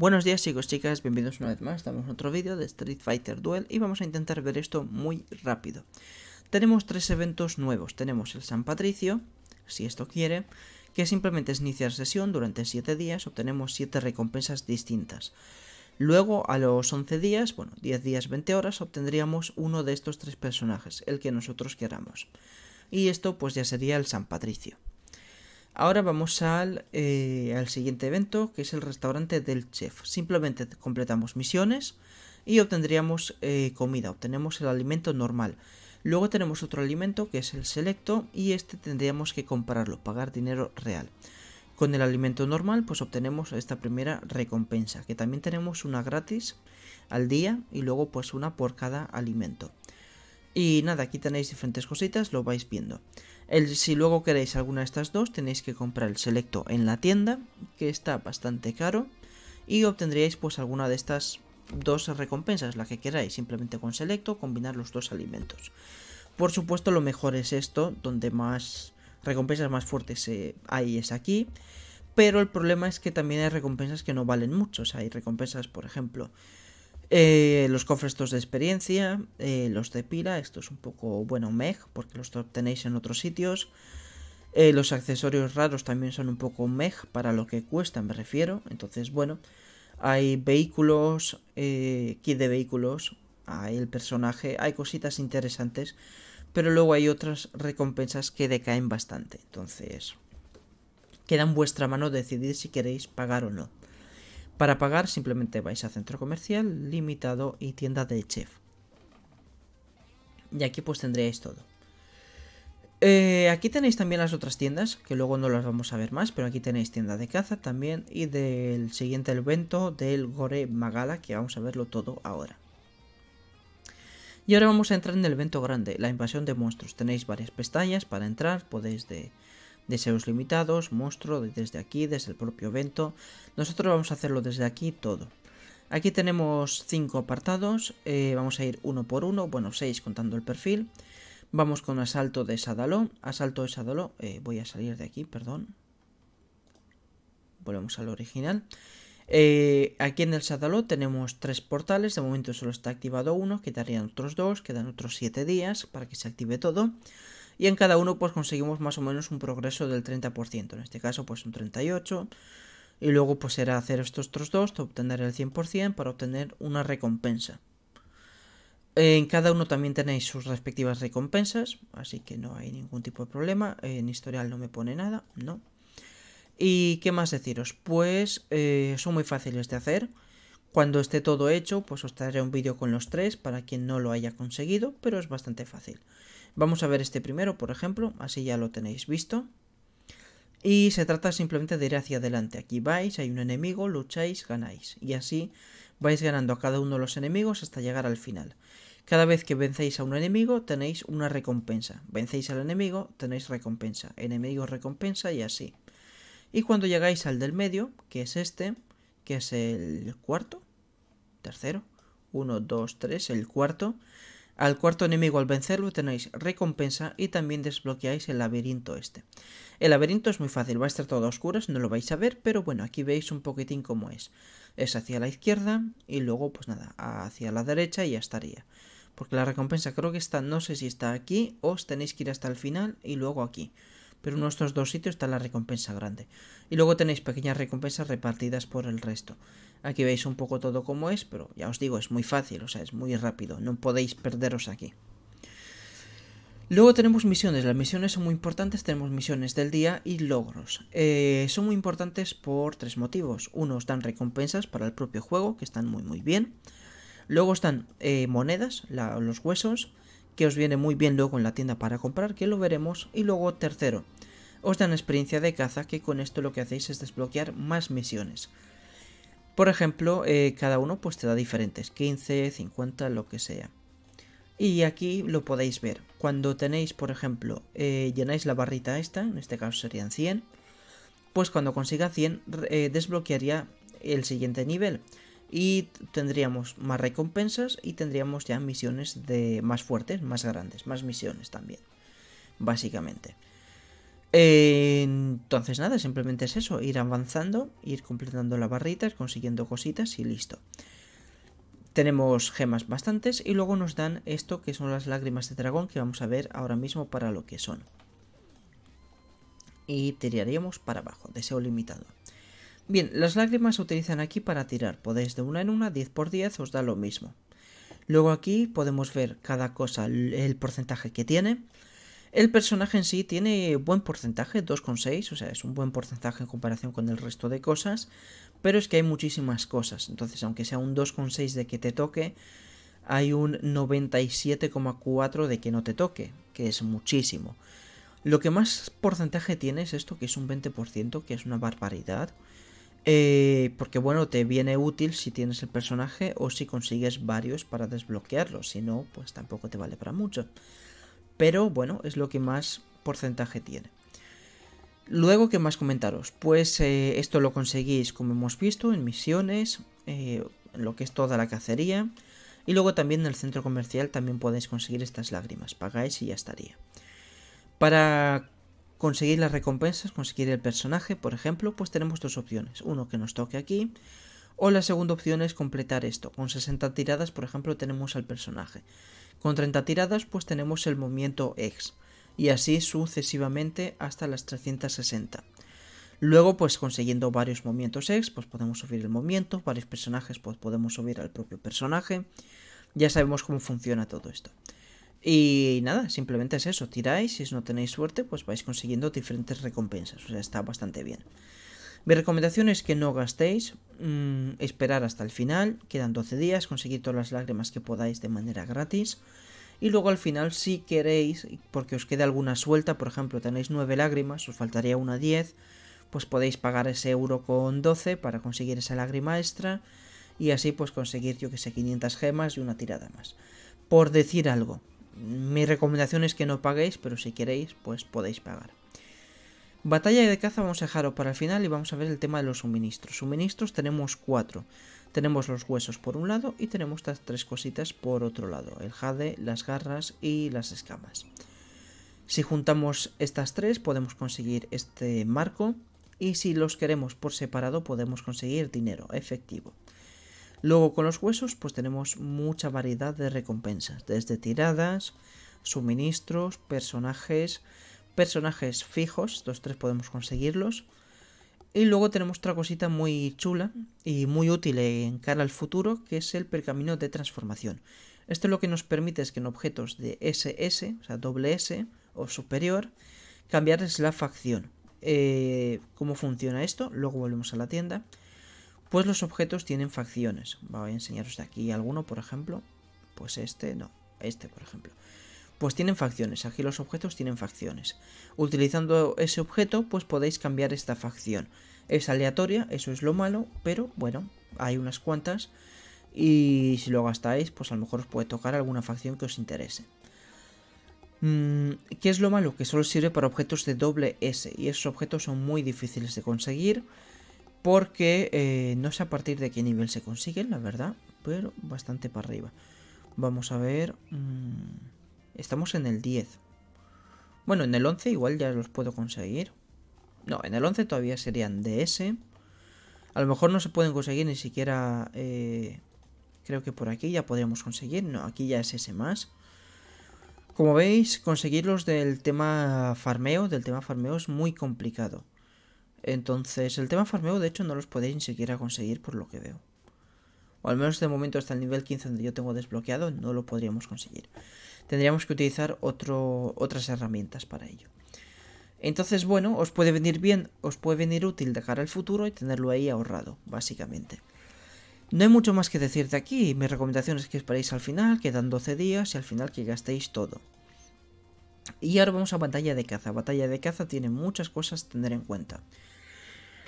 Buenos días chicos, chicas, bienvenidos una vez más. Estamos en otro vídeo de Street Fighter Duel y vamos a intentar ver esto muy rápido. Tenemos tres eventos nuevos. Tenemos el San Patricio, si esto quiere, que simplemente es iniciar sesión durante 7 días, obtenemos 7 recompensas distintas. Luego a los 11 días, bueno, 10 días 20 horas, obtendríamos uno de estos tres personajes, el que nosotros queramos. Y esto pues ya sería el San Patricio. Ahora vamos al siguiente evento, que es el restaurante del chef. Simplemente completamos misiones y obtendríamos comida, obtenemos el alimento normal. Luego tenemos otro alimento que es el selecto y este tendríamos que comprarlo, pagar dinero real. Con el alimento normal pues obtenemos esta primera recompensa, que también tenemos una gratis al día y luego pues una por cada alimento. Y nada, aquí tenéis diferentes cositas, lo vais viendo. Si luego queréis alguna de estas dos, tenéis que comprar el selecto en la tienda, que está bastante caro, y obtendríais pues alguna de estas dos recompensas, la que queráis, simplemente con selecto, combinar los dos alimentos. Por supuesto lo mejor es esto, donde más recompensas más fuertes hay es aquí, pero el problema es que también hay recompensas que no valen mucho. O sea, hay recompensas, por ejemplo, los cofres estos de experiencia, los de pila, esto es un poco, bueno, meh, porque los obtenéis en otros sitios. Los accesorios raros también son un poco meh para lo que cuesta, me refiero. Entonces, bueno, hay vehículos, kit de vehículos, hay el personaje, hay cositas interesantes, pero luego hay otras recompensas que decaen bastante. Entonces, queda en vuestra mano decidir si queréis pagar o no. Para pagar simplemente vais a centro comercial, limitado y tienda de chef. Y aquí pues tendréis todo. Aquí tenéis también las otras tiendas, que luego no las vamos a ver más, pero aquí tenéis tienda de caza también y del siguiente evento del Gore Magala, que vamos a verlo todo ahora. Y ahora vamos a entrar en el evento grande, la invasión de monstruos. Tenéis varias pestañas para entrar, podéis deseos limitados, monstruo, desde aquí, desde el propio evento. Nosotros vamos a hacerlo desde aquí todo. Aquí tenemos 5 apartados, vamos a ir uno por uno, bueno, 6 contando el perfil. Vamos con asalto de Sadaló. Voy a salir de aquí, perdón. Volvemos al original. Aquí en el Sadaló tenemos 3 portales, de momento solo está activado uno, quedarían otros 2, quedan otros 7 días para que se active todo. Y en cada uno pues conseguimos más o menos un progreso del 30%, en este caso pues un 38%. Y luego pues será hacer estos otros 2, obtener el 100% para obtener una recompensa. En cada uno también tenéis sus respectivas recompensas, así que no hay ningún tipo de problema. En historial no me pone nada, no. ¿Y qué más deciros? Pues son muy fáciles de hacer. Cuando esté todo hecho pues os traeré un vídeo con los 3 para quien no lo haya conseguido, pero es bastante fácil. Vamos a ver este primero, por ejemplo, así ya lo tenéis visto. Y se trata simplemente de ir hacia adelante. Aquí vais, hay un enemigo, lucháis, ganáis. Y así vais ganando a cada uno de los enemigos hasta llegar al final. Cada vez que vencéis a un enemigo tenéis una recompensa. Vencéis al enemigo, tenéis recompensa. Enemigo, recompensa y así. Y cuando llegáis al del medio, que es este, que es el cuarto, tercero, 1, 2, 3, el cuarto. Al cuarto enemigo al vencerlo tenéis recompensa y también desbloqueáis el laberinto este. El laberinto es muy fácil, va a estar todo a oscuras, no lo vais a ver, pero bueno, aquí veis un poquitín cómo es. Es hacia la izquierda y luego pues nada, hacia la derecha y ya estaría. Porque la recompensa creo que está, no sé si está aquí o os tenéis que ir hasta el final y luego aquí. Pero en estos dos sitios está la recompensa grande. Y luego tenéis pequeñas recompensas repartidas por el resto. Aquí veis un poco todo como es, pero ya os digo, es muy fácil, o sea, es muy rápido. No podéis perderos aquí. Luego tenemos misiones. Las misiones son muy importantes. Tenemos misiones del día y logros. Son muy importantes por 3 motivos. Uno, os dan recompensas para el propio juego, que están muy bien. Luego están monedas, los huesos, que os viene muy bien luego en la tienda para comprar, que lo veremos. Y luego tercero, os dan experiencia de caza, que con esto lo que hacéis es desbloquear más misiones. Por ejemplo, cada uno pues te da diferentes, 15, 50, lo que sea. Y aquí lo podéis ver. Cuando tenéis, por ejemplo, llenáis la barrita esta, en este caso serían 100, pues cuando consiga 100 desbloquearía el siguiente nivel. Y tendríamos más recompensas y tendríamos ya misiones más fuertes, más grandes, más misiones también, básicamente. Entonces nada, simplemente es eso, ir avanzando, ir completando las barritas, consiguiendo cositas y listo. Tenemos gemas bastantes y luego nos dan esto que son las lágrimas de dragón, que vamos a ver ahora mismo para lo que son. Y tiraríamos para abajo, deseo limitado. Bien, las lágrimas se utilizan aquí para tirar, podéis de una en una, 10 por 10, os da lo mismo. Luego aquí podemos ver cada cosa, el porcentaje que tiene. El personaje en sí tiene buen porcentaje, 2,6, o sea, es un buen porcentaje en comparación con el resto de cosas, pero es que hay muchísimas cosas, entonces aunque sea un 2,6 de que te toque, hay un 97,4 de que no te toque, que es muchísimo. Lo que más porcentaje tiene es esto, que es un 20%, que es una barbaridad, porque bueno, te viene útil si tienes el personaje o si consigues varios para desbloquearlos, si no, pues tampoco te vale para mucho. Pero bueno, es lo que más porcentaje tiene. Luego, ¿qué más comentaros? Pues esto lo conseguís, como hemos visto, en misiones, en lo que es toda la cacería. Y luego también en el centro comercial también podéis conseguir estas lágrimas. Pagáis y ya estaría. Para conseguir las recompensas, conseguir el personaje, por ejemplo, pues tenemos dos opciones. Uno que nos toque aquí. O la segunda opción es completar esto. Con 60 tiradas, por ejemplo, tenemos al personaje. Con 30 tiradas, pues tenemos el movimiento X. Y así sucesivamente hasta las 360. Luego, pues consiguiendo varios movimientos X, pues podemos subir el movimiento. Varios personajes, pues podemos subir al propio personaje. Ya sabemos cómo funciona todo esto. Y nada, simplemente es eso. Tiráis, si no tenéis suerte, pues vais consiguiendo diferentes recompensas. O sea, está bastante bien. Mi recomendación es que no gastéis, esperar hasta el final, quedan 12 días, conseguir todas las lágrimas que podáis de manera gratis. Y luego al final, si queréis, porque os queda alguna suelta, por ejemplo tenéis 9 lágrimas, os faltaría una 10, pues podéis pagar ese euro con 12 para conseguir esa lágrima extra. Y así pues conseguir, yo que sé, 500 gemas y una tirada más. Por decir algo, mi recomendación es que no paguéis, pero si queréis, pues podéis pagar. Batalla de caza vamos a dejarlo para el final y vamos a ver el tema de los suministros. Suministros tenemos 4. Tenemos los huesos por un lado y tenemos estas 3 cositas por otro lado. El jade, las garras y las escamas. Si juntamos estas 3 podemos conseguir este marco. Y si los queremos por separado podemos conseguir dinero efectivo. Luego con los huesos pues tenemos mucha variedad de recompensas. Desde tiradas, suministros, personajes fijos, estos 3 podemos conseguirlos. Y luego tenemos otra cosita muy chula y muy útil en cara al futuro, que es el pergamino de transformación. Esto lo que nos permite es que en objetos de SS, o sea doble S o superior, cambiarles la facción. ¿Cómo funciona esto? Luego volvemos a la tienda. Pues los objetos tienen facciones. Voy a enseñaros de aquí alguno, por ejemplo. Pues este, no, este por ejemplo. Pues tienen facciones, aquí los objetos tienen facciones. Utilizando ese objeto, pues podéis cambiar esta facción. Es aleatoria, eso es lo malo, pero bueno, hay unas cuantas. Y si lo gastáis, pues a lo mejor os puede tocar alguna facción que os interese. ¿Qué es lo malo? Que solo sirve para objetos de doble S. Y esos objetos son muy difíciles de conseguir. Porque no sé a partir de qué nivel se consiguen, la verdad. Pero bastante para arriba. Vamos a ver... Estamos en el 10. Bueno, en el 11 igual ya los puedo conseguir. No, en el 11 todavía serían DS. A lo mejor no se pueden conseguir ni siquiera... creo que por aquí ya podríamos conseguir. No, aquí ya es ese más. Como veis, conseguirlos del tema farmeo es muy complicado. Entonces, el tema farmeo de hecho no los podéis ni siquiera conseguir por lo que veo. O al menos de momento hasta el nivel 15 donde yo tengo desbloqueado no lo podríamos conseguir. Tendríamos que utilizar otras herramientas para ello. Entonces, bueno, os puede venir bien, os puede venir útil de cara al futuro y tenerlo ahí ahorrado, básicamente. No hay mucho más que decir de aquí. Mi recomendación es que esperéis al final, quedan 12 días y al final que gastéis todo. Y ahora vamos a batalla de caza. Batalla de caza tiene muchas cosas a tener en cuenta.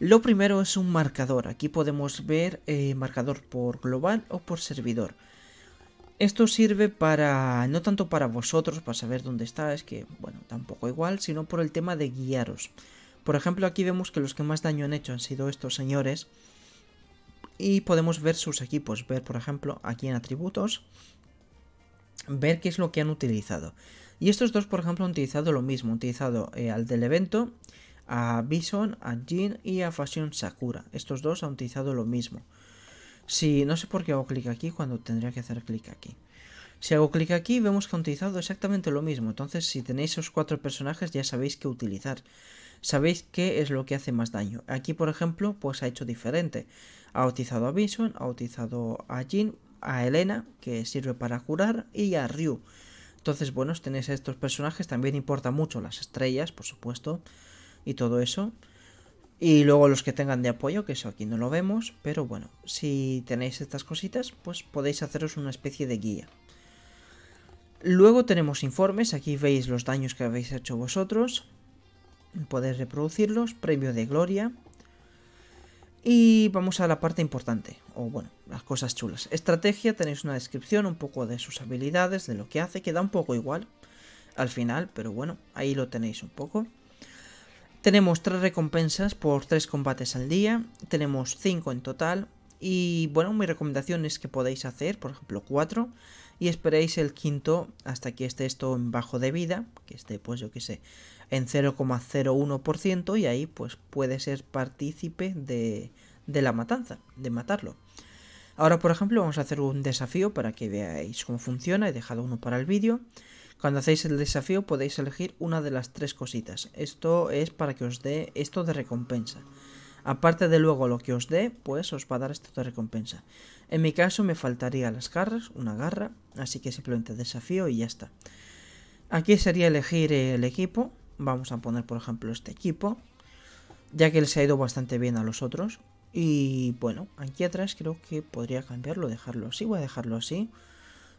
Lo primero es un marcador. Aquí podemos ver marcador por global o por servidor. Esto sirve para, no tanto para vosotros, para saber dónde está, es que, bueno, tampoco igual, sino por el tema de guiaros. Por ejemplo, aquí vemos que los que más daño han hecho han sido estos señores. Y podemos ver sus equipos, ver, por ejemplo, aquí en atributos, ver qué es lo que han utilizado. Y estos dos, por ejemplo, han utilizado lo mismo. Han utilizado al del evento, a Bison, a Jin y a Fusión Sakura. Estos dos han utilizado lo mismo. Si no sé por qué hago clic aquí cuando tendría que hacer clic aquí. Si hago clic aquí vemos que han utilizado exactamente lo mismo. Entonces si tenéis esos cuatro personajes ya sabéis qué utilizar. Sabéis qué es lo que hace más daño. Aquí por ejemplo pues ha hecho diferente. Ha utilizado a Bison, ha utilizado a Jin, a Elena que sirve para curar y a Ryu. Entonces bueno, tenéis a estos personajes. También importa mucho las estrellas por supuesto y todo eso. Y luego los que tengan de apoyo, que eso aquí no lo vemos, pero bueno, si tenéis estas cositas, pues podéis haceros una especie de guía. Luego tenemos informes, aquí veis los daños que habéis hecho vosotros, podéis reproducirlos, premio de gloria. Y vamos a la parte importante, o bueno, las cosas chulas. Estrategia, tenéis una descripción, un poco de sus habilidades, de lo que hace, que da un poco igual al final, pero bueno, ahí lo tenéis un poco. Tenemos 3 recompensas por 3 combates al día, tenemos 5 en total y bueno, mi recomendación es que podáis hacer, por ejemplo, 4 y esperéis el quinto hasta que esté esto en bajo de vida, que esté pues yo que sé, en 0,01% y ahí pues puede ser partícipe de la matanza, de matarlo. Ahora por ejemplo vamos a hacer un desafío para que veáis cómo funciona, he dejado uno para el vídeo. Cuando hacéis el desafío podéis elegir una de las 3 cositas. Esto es para que os dé esto de recompensa. Aparte de luego lo que os dé, pues os va a dar esto de recompensa. En mi caso me faltaría las garras, una garra, así que simplemente desafío y ya está. Aquí sería elegir el equipo. Vamos a poner por ejemplo este equipo, ya que les ha ido bastante bien a los otros. Y bueno, aquí atrás creo que podría cambiarlo, dejarlo así, voy a dejarlo así.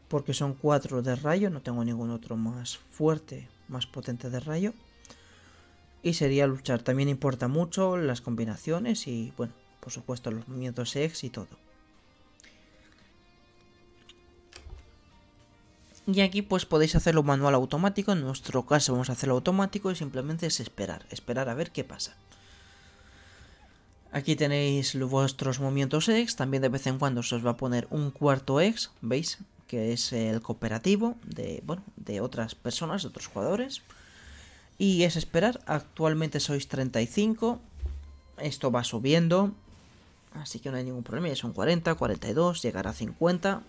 Porque son 4 de rayo, no tengo ningún otro más fuerte, más potente de rayo. Y sería luchar, también importa mucho las combinaciones y, bueno, por supuesto los movimientos X y todo. Y aquí pues podéis hacerlo manual automático, en nuestro caso vamos a hacerlo automático y simplemente es esperar a ver qué pasa. Aquí tenéis vuestros movimientos X, también de vez en cuando se os va a poner un cuarto X, ¿veis? Que es el cooperativo de, bueno, de otras personas, de otros jugadores. Y es esperar, actualmente sois 35, esto va subiendo, así que no hay ningún problema, ya son 40, 42, llegará a 50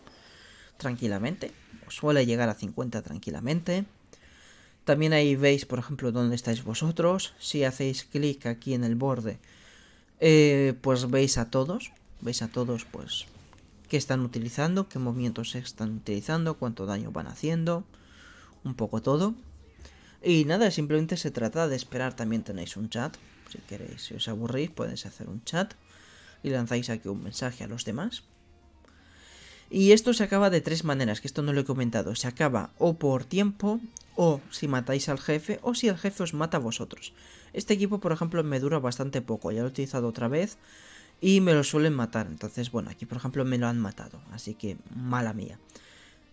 tranquilamente, suele llegar a 50 tranquilamente. También ahí veis, por ejemplo, dónde estáis vosotros, si hacéis clic aquí en el borde, pues veis a todos pues... qué están utilizando, qué movimientos están utilizando, cuánto daño van haciendo, un poco todo. Y nada, simplemente se trata de esperar. También tenéis un chat, si queréis, si os aburrís podéis hacer un chat y lanzáis aquí un mensaje a los demás. Y esto se acaba de 3 maneras, que esto no lo he comentado, se acaba o por tiempo, o si matáis al jefe, o si el jefe os mata a vosotros. Este equipo por ejemplo me dura bastante poco, ya lo he utilizado otra vez y me lo suelen matar, entonces bueno, aquí por ejemplo me lo han matado, así que mala mía.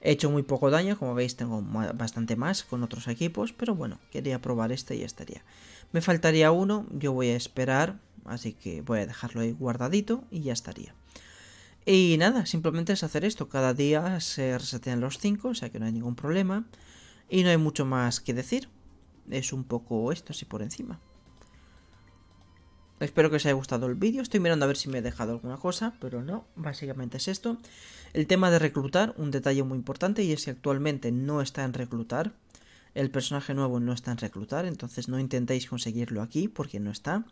He hecho muy poco daño, como veis tengo bastante más con otros equipos, pero bueno, quería probar este y ya estaría. Me faltaría uno, yo voy a esperar, así que voy a dejarlo ahí guardadito y ya estaría. Y nada, simplemente es hacer esto, cada día se resetean los 5, o sea que no hay ningún problema. Y no hay mucho más que decir, es un poco esto así por encima. Espero que os haya gustado el vídeo, estoy mirando a ver si me he dejado alguna cosa, pero no, básicamente es esto. El tema de reclutar, un detalle muy importante, y es que actualmente no está en reclutar, el personaje nuevo no está en reclutar, entonces no intentéis conseguirlo aquí porque no está.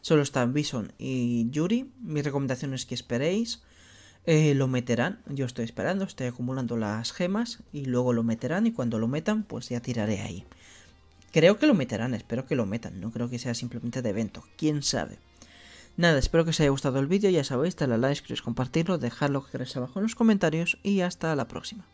Solo están Bison y Yuri, mi recomendación es que esperéis, lo meterán, yo estoy esperando, estoy acumulando las gemas y luego lo meterán y cuando lo metan pues ya tiraré ahí. Creo que lo meterán, espero que lo metan, no creo que sea simplemente de evento, quién sabe. Nada, espero que os haya gustado el vídeo, ya sabéis, darle a like, suscribiros, compartirlo, dejadlo que queráis abajo en los comentarios y hasta la próxima.